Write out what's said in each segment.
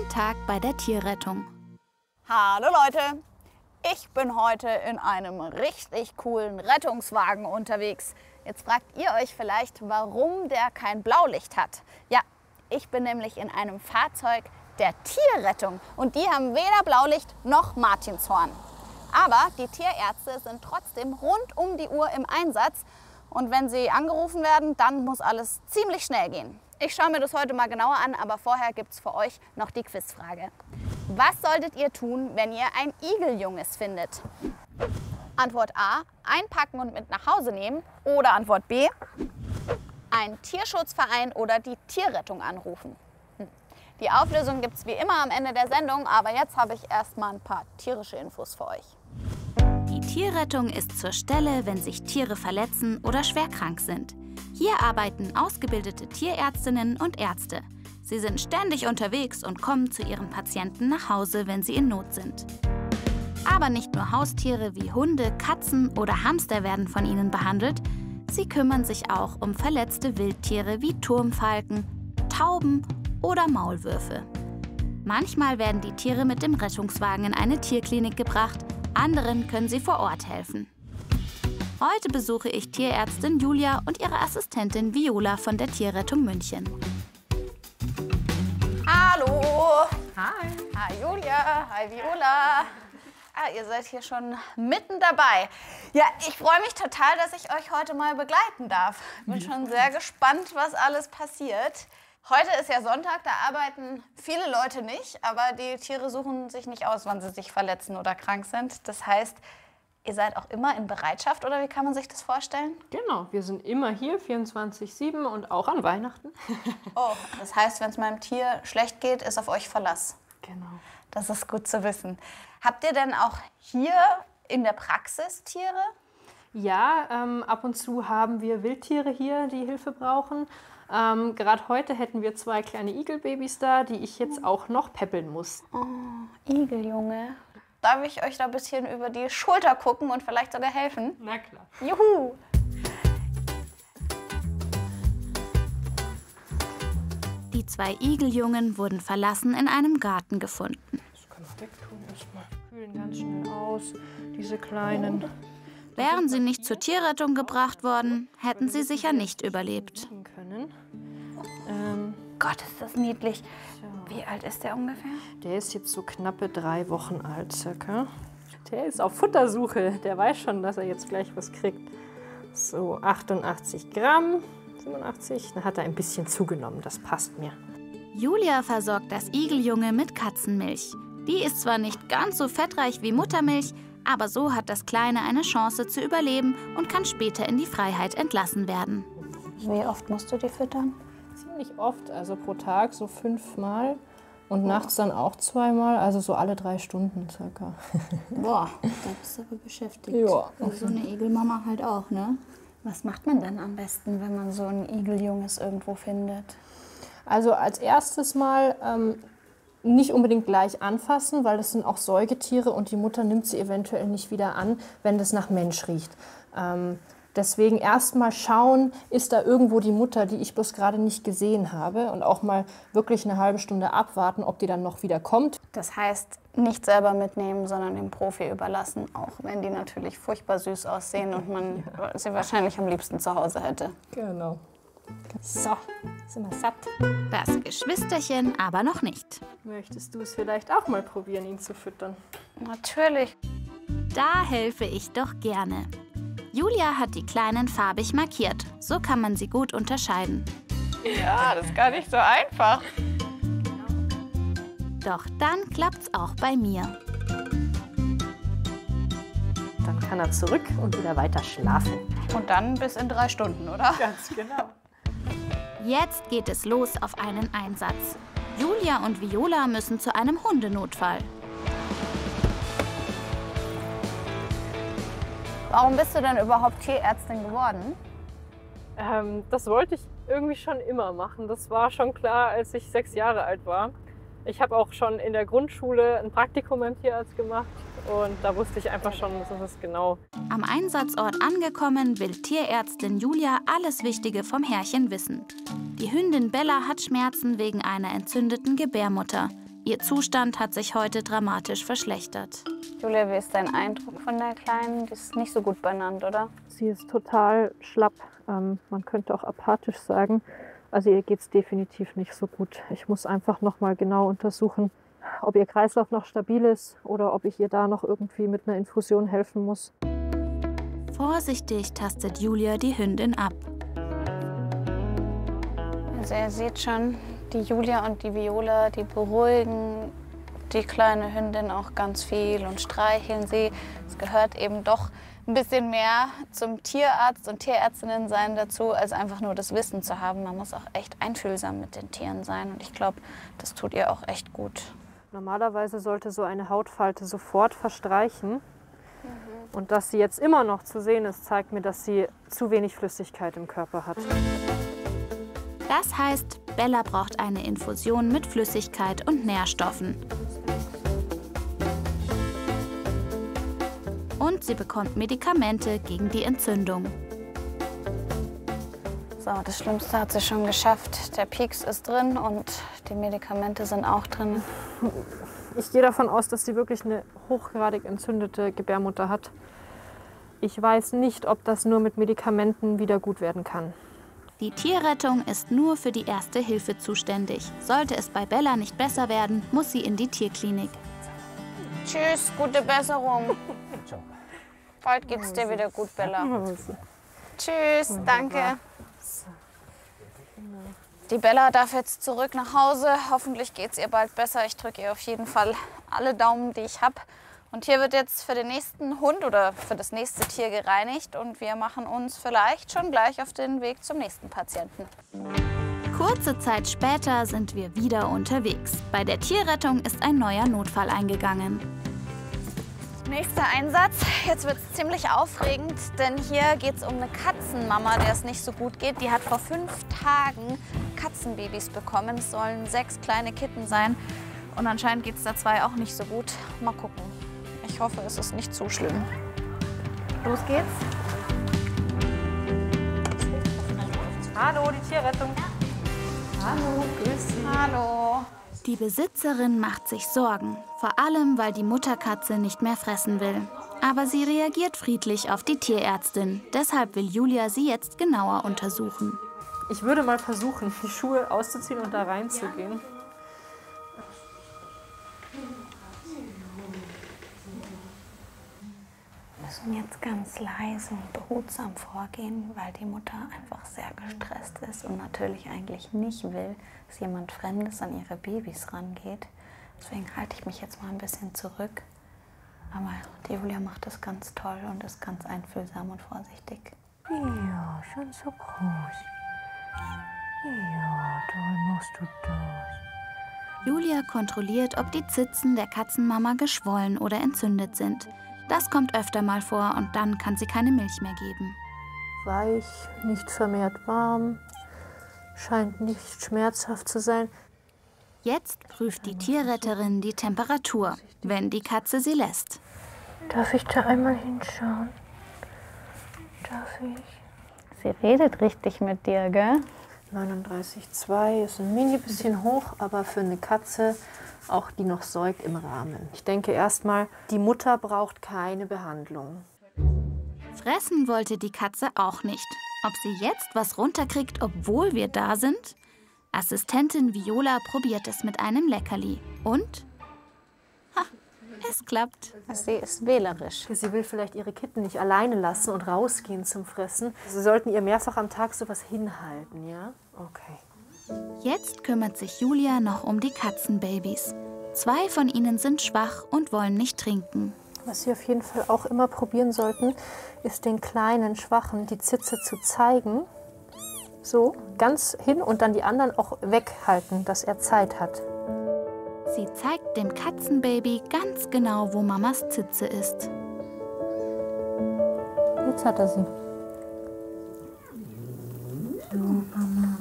Mein Tag bei der Tierrettung. Hallo Leute, ich bin heute in einem richtig coolen Rettungswagen unterwegs. Jetzt fragt ihr euch vielleicht, warum der kein Blaulicht hat. Ja, ich bin nämlich in einem Fahrzeug der Tierrettung und die haben weder Blaulicht noch Martinshorn. Aber die Tierärzte sind trotzdem rund um die Uhr im Einsatz und wenn sie angerufen werden, dann muss alles ziemlich schnell gehen. Ich schaue mir das heute mal genauer an, aber vorher gibt es für euch noch die Quizfrage. Was solltet ihr tun, wenn ihr ein Igeljunges findet? Antwort A, einpacken und mit nach Hause nehmen. Oder Antwort B, einen Tierschutzverein oder die Tierrettung anrufen. Die Auflösung gibt es wie immer am Ende der Sendung, aber jetzt habe ich erstmal ein paar tierische Infos für euch. Die Tierrettung ist zur Stelle, wenn sich Tiere verletzen oder schwer krank sind. Hier arbeiten ausgebildete Tierärztinnen und Ärzte. Sie sind ständig unterwegs und kommen zu ihren Patienten nach Hause, wenn sie in Not sind. Aber nicht nur Haustiere wie Hunde, Katzen oder Hamster werden von ihnen behandelt. Sie kümmern sich auch um verletzte Wildtiere wie Turmfalken, Tauben oder Maulwürfe. Manchmal werden die Tiere mit dem Rettungswagen in eine Tierklinik gebracht, anderen können sie vor Ort helfen. Heute besuche ich Tierärztin Julia und ihre Assistentin Viola von der Tierrettung München. Hallo! Hi! Hi Julia, hi Viola! Ah, ihr seid hier schon mitten dabei. Ja, ich freue mich total, dass ich euch heute mal begleiten darf. Ich bin schon sehr gespannt, was alles passiert. Heute ist ja Sonntag, da arbeiten viele Leute nicht, aber die Tiere suchen sich nicht aus, wann sie sich verletzen oder krank sind. Das heißt, ihr seid auch immer in Bereitschaft, oder wie kann man sich das vorstellen? Genau, wir sind immer hier, 24/7 und auch an Weihnachten. Oh, das heißt, wenn es meinem Tier schlecht geht, ist auf euch Verlass. Genau. Das ist gut zu wissen. Habt ihr denn auch hier in der Praxis Tiere? Ja, ab und zu haben wir Wildtiere hier, die Hilfe brauchen. Gerade heute hätten wir 2 kleine Igelbabys da, die ich jetzt auch noch päppeln muss. Oh, Igeljunge. Darf ich euch da ein bisschen über die Schulter gucken und vielleicht sogar helfen? Na klar. Juhu! Die 2 Igeljungen wurden verlassen in einem Garten gefunden. Das kann man wegtun erstmal. Kühlen ganz schnell aus, diese kleinen. Wären sie nicht zur Tierrettung gebracht worden, hätten sie sicher nicht überlebt. Gott, ist das niedlich. Wie alt ist der ungefähr? Der ist jetzt so knappe 3 Wochen alt circa. Der ist auf Futtersuche. Der weiß schon, dass er jetzt gleich was kriegt. So 88 Gramm, 85. Dann hat er ein bisschen zugenommen. Das passt mir. Julia versorgt das Igeljunge mit Katzenmilch. Die ist zwar nicht ganz so fettreich wie Muttermilch, aber so hat das Kleine eine Chance zu überleben und kann später in die Freiheit entlassen werden. Wie oft musst du die füttern? Ziemlich oft, also pro Tag so 5 Mal und nachts dann auch 2 Mal, also so alle 3 Stunden circa. Boah, da bist du aber beschäftigt. Ja. Und so eine Igelmama halt auch, ne? Was macht man dann am besten, wenn man so ein Igeljunges irgendwo findet? Also als erstes mal nicht unbedingt gleich anfassen, weil das sind auch Säugetiere und die Mutter nimmt sie eventuell nicht wieder an, wenn das nach Mensch riecht. Deswegen erst mal schauen, ist da irgendwo die Mutter, die ich bloß gerade nicht gesehen habe, und auch mal wirklich eine halbe Stunde abwarten, ob die dann noch wieder kommt. Das heißt, nicht selber mitnehmen, sondern dem Profi überlassen, auch wenn die natürlich furchtbar süß aussehen und man sie wahrscheinlich am liebsten zu Hause hätte. Genau. So, sind wir satt. Das Geschwisterchen aber noch nicht. Möchtest du es vielleicht auch mal probieren, ihn zu füttern? Natürlich. Da helfe ich doch gerne. Julia hat die Kleinen farbig markiert. So kann man sie gut unterscheiden. Ja, das ist gar nicht so einfach. Doch dann klappt's auch bei mir. Dann kann er zurück und wieder weiter schlafen. Und dann bis in 3 Stunden, oder? Ganz genau. Jetzt geht es los auf einen Einsatz. Julia und Viola müssen zu einem Hundenotfall. Warum bist du denn überhaupt Tierärztin geworden? Das wollte ich irgendwie schon immer machen. Das war schon klar, als ich 6 Jahre alt war. Ich habe auch schon in der Grundschule ein Praktikum beim Tierarzt gemacht. Und da wusste ich einfach schon, das ist es genau. Am Einsatzort angekommen, will Tierärztin Julia alles Wichtige vom Herrchen wissen. Die Hündin Bella hat Schmerzen wegen einer entzündeten Gebärmutter. Ihr Zustand hat sich heute dramatisch verschlechtert. Julia, wie ist dein Eindruck von der Kleinen? Die ist nicht so gut benannt, oder? Sie ist total schlapp. Man könnte auch apathisch sagen. Also ihr geht es definitiv nicht so gut. Ich muss einfach noch mal genau untersuchen, ob ihr Kreislauf noch stabil ist oder ob ich ihr da noch irgendwie mit einer Infusion helfen muss. Vorsichtig tastet Julia die Hündin ab. Also ihr seht schon, die Julia und die Viola, die beruhigen die kleine Hündin auch ganz viel und streicheln sie. Es gehört eben doch ein bisschen mehr zum Tierarzt und Tierärztinnen sein dazu, als einfach nur das Wissen zu haben. Man muss auch echt einfühlsam mit den Tieren sein und ich glaube, das tut ihr auch echt gut. Normalerweise sollte so eine Hautfalte sofort verstreichen. Und dass sie jetzt immer noch zu sehen ist, zeigt mir, dass sie zu wenig Flüssigkeit im Körper hat. Das heißt, Bella braucht eine Infusion mit Flüssigkeit und Nährstoffen. Und sie bekommt Medikamente gegen die Entzündung. So, das Schlimmste hat sie schon geschafft. Der Pieks ist drin und die Medikamente sind auch drin. Ich gehe davon aus, dass sie wirklich eine hochgradig entzündete Gebärmutter hat. Ich weiß nicht, ob das nur mit Medikamenten wieder gut werden kann. Die Tierrettung ist nur für die erste Hilfe zuständig. Sollte es bei Bella nicht besser werden, muss sie in die Tierklinik. Tschüss, gute Besserung. Bald geht's dir wieder gut, Bella. Tschüss, danke. Die Bella darf jetzt zurück nach Hause. Hoffentlich geht's ihr bald besser. Ich drücke ihr auf jeden Fall alle Daumen, die ich habe. Und hier wird jetzt für den nächsten Hund oder für das nächste Tier gereinigt. Und wir machen uns vielleicht schon gleich auf den Weg zum nächsten Patienten. Kurze Zeit später sind wir wieder unterwegs. Bei der Tierrettung ist ein neuer Notfall eingegangen. Nächster Einsatz. Jetzt wird es ziemlich aufregend, denn hier geht es um eine Katzenmama, der es nicht so gut geht. Die hat vor 5 Tagen Katzenbabys bekommen. Es sollen 6 kleine Kitten sein. Und anscheinend geht es da 2 auch nicht so gut. Mal gucken. Ich hoffe, es ist nicht zu schlimm. Los geht's. Hallo, die Tierrettung. Hallo, grüß Sie. Hallo. Die Besitzerin macht sich Sorgen, vor allem, weil die Mutterkatze nicht mehr fressen will. Aber sie reagiert friedlich auf die Tierärztin. Deshalb will Julia sie jetzt genauer untersuchen. Ich würde mal versuchen, die Schuhe auszuziehen und da reinzugehen. Wir müssen jetzt ganz leise und behutsam vorgehen, weil die Mutter einfach sehr gestresst ist und natürlich eigentlich nicht will, dass jemand Fremdes an ihre Babys rangeht. Deswegen halte ich mich jetzt mal ein bisschen zurück. Aber die Julia macht das ganz toll und ist ganz einfühlsam und vorsichtig. Ja, schon so groß. Ja, toll machst du das. Julia kontrolliert, ob die Zitzen der Katzenmama geschwollen oder entzündet sind. Das kommt öfter mal vor und dann kann sie keine Milch mehr geben. Weich, nicht vermehrt warm, scheint nicht schmerzhaft zu sein. Jetzt prüft die Tierretterin die Temperatur, wenn die Katze sie lässt. Darf ich da einmal hinschauen? Darf ich? Sie redet richtig mit dir, gell? 39,2 ist ein mini bisschen hoch, aber für eine Katze, auch die noch säugt, im Rahmen. Ich denke erstmal, die Mutter braucht keine Behandlung. Fressen wollte die Katze auch nicht. Ob sie jetzt was runterkriegt, obwohl wir da sind? Assistentin Viola probiert es mit einem Leckerli. Und? Ha, es klappt. Sie ist wählerisch. Sie will vielleicht ihre Kitten nicht alleine lassen und rausgehen zum Fressen. Sie sollten ihr mehrfach am Tag sowas hinhalten, ja? Okay. Jetzt kümmert sich Julia noch um die Katzenbabys. 2 von ihnen sind schwach und wollen nicht trinken. Was Sie auf jeden Fall auch immer probieren sollten, ist den kleinen Schwachen die Zitze zu zeigen. So, ganz hin und dann die anderen auch weghalten, dass er Zeit hat. Sie zeigt dem Katzenbaby ganz genau, wo Mamas Zitze ist. Jetzt hat er sie. So, Mama.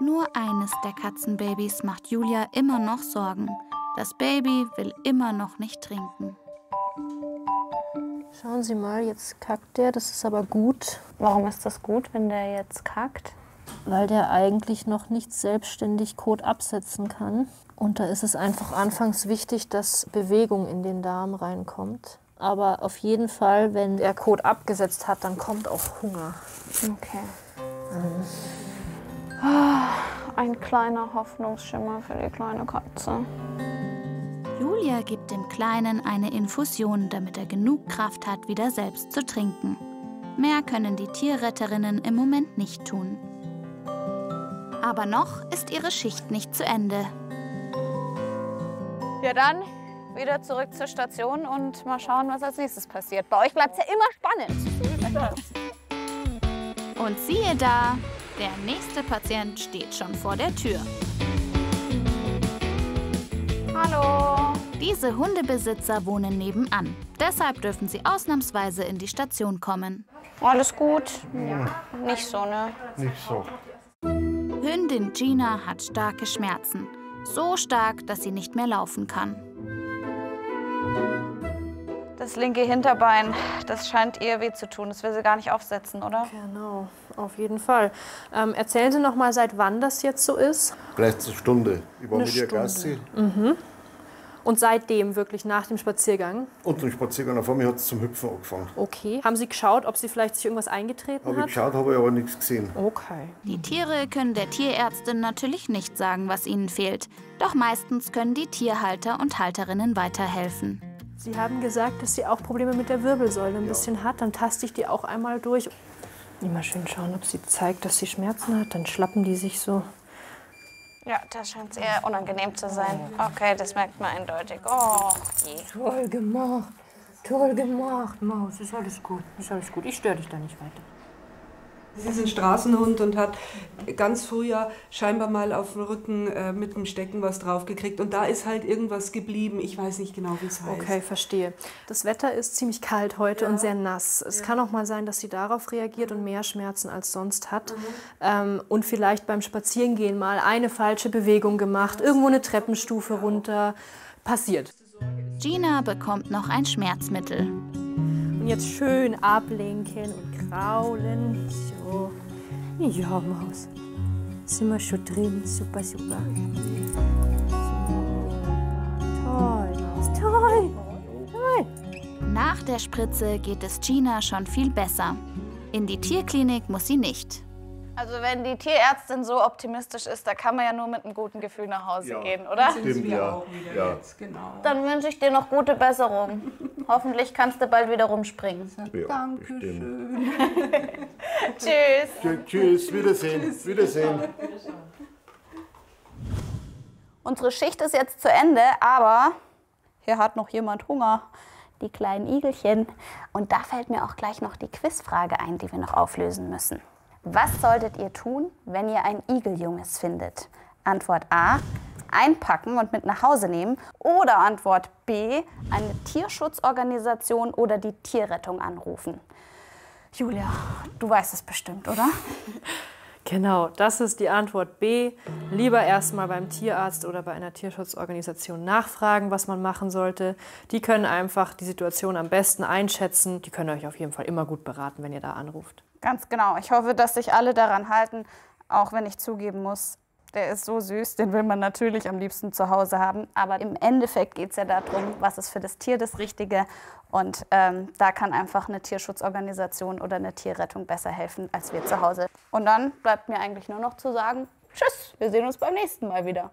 Nur eines der Katzenbabys macht Julia immer noch Sorgen. Das Baby will immer noch nicht trinken. Schauen Sie mal, jetzt kackt der, das ist aber gut. Warum ist das gut, wenn der jetzt kackt? weil der eigentlich noch nicht selbstständig Kot absetzen kann. Und da ist es einfach anfangs wichtig, dass Bewegung in den Darm reinkommt. Aber auf jeden Fall, wenn der Kot abgesetzt hat, dann kommt auch Hunger. Okay. Ein kleiner Hoffnungsschimmer für die kleine Katze. Julia gibt dem Kleinen eine Infusion, damit er genug Kraft hat, wieder selbst zu trinken. Mehr können die Tierretterinnen im Moment nicht tun. Aber noch ist ihre Schicht nicht zu Ende. Ja, dann wieder zurück zur Station und mal schauen, was als nächstes passiert. Bei euch bleibt es ja immer spannend. Und siehe da, der nächste Patient steht schon vor der Tür. Hallo. Diese Hundebesitzer wohnen nebenan. Deshalb dürfen sie ausnahmsweise in die Station kommen. Alles gut? Ja. Nicht so, ne? Nicht so. Hündin Gina hat starke Schmerzen. So stark, dass sie nicht mehr laufen kann. Das linke Hinterbein, das scheint ihr weh zu tun. Das will sie gar nicht aufsetzen, oder? Genau, auf jeden Fall. Erzählen Sie noch mal, seit wann das jetzt so ist? Vielleicht eine Stunde. Ich war mit ihr Gassi. Mhm. Und seitdem wirklich nach dem Spaziergang? Und dem Spaziergang. Vor mir hat es zum Hüpfen angefangen. Okay. Haben Sie geschaut, ob sie vielleicht sich irgendwas eingetreten hat? Habe ich geschaut, habe ich aber nichts gesehen. Okay. Die Tiere können der Tierärztin natürlich nicht sagen, was ihnen fehlt. Doch meistens können die Tierhalter und Halterinnen weiterhelfen. Sie haben gesagt, dass sie auch Probleme mit der Wirbelsäule ein bisschen hat. Dann taste ich die auch einmal durch. Immer schön schauen, ob sie zeigt, dass sie Schmerzen hat. Dann schlappen die sich so. Ja, das scheint es eher unangenehm zu sein. Okay, das merkt man eindeutig. Oh, je. Toll gemacht, Maus. Ist alles gut, ist alles gut. Ich störe dich da nicht weiter. Sie ist ein Straßenhund und hat ganz früher scheinbar mal auf dem Rücken mit dem Stecken was draufgekriegt. Und da ist halt irgendwas geblieben. Ich weiß nicht genau, wie es heißt. Okay, verstehe. Das Wetter ist ziemlich kalt heute und sehr nass. Es kann auch mal sein, dass sie darauf reagiert und mehr Schmerzen als sonst hat. Und vielleicht beim Spazierengehen mal eine falsche Bewegung gemacht, irgendwo eine Treppenstufe runter. Passiert. Gina bekommt noch ein Schmerzmittel. Und jetzt schön ablenken und kraulen. So. Ja, Maus. Sind wir schon drin? Super, super. Toll, Maus. Toll. Toll. Nach der Spritze geht es Gina schon viel besser. In die Tierklinik muss sie nicht. Also wenn die Tierärztin so optimistisch ist, da kann man ja nur mit einem guten Gefühl nach Hause gehen, oder? Stimmt, Jetzt, genau. Dann wünsche ich dir noch gute Besserung. Hoffentlich kannst du bald wieder rumspringen. Ja, Dankeschön. Tschüss. Tschüss, wiedersehen. Tschüss. Wiedersehen. Unsere Schicht ist jetzt zu Ende, aber hier hat noch jemand Hunger. Die kleinen Igelchen. Und da fällt mir auch gleich noch die Quizfrage ein, die wir noch auflösen müssen. Was solltet ihr tun, wenn ihr ein Igeljunges findet? Antwort A, einpacken und mit nach Hause nehmen. Oder Antwort B, eine Tierschutzorganisation oder die Tierrettung anrufen. Julia, du weißt es bestimmt, oder? Genau, das ist die Antwort B. Lieber erstmal beim Tierarzt oder bei einer Tierschutzorganisation nachfragen, was man machen sollte. Die können einfach die Situation am besten einschätzen. Die können euch auf jeden Fall immer gut beraten, wenn ihr da anruft. Ganz genau. Ich hoffe, dass sich alle daran halten, auch wenn ich zugeben muss, der ist so süß, den will man natürlich am liebsten zu Hause haben. Aber im Endeffekt geht es ja darum, was ist für das Tier das Richtige. Und da kann einfach eine Tierschutzorganisation oder eine Tierrettung besser helfen als wir zu Hause. Und dann bleibt mir eigentlich nur noch zu sagen, tschüss, wir sehen uns beim nächsten Mal wieder.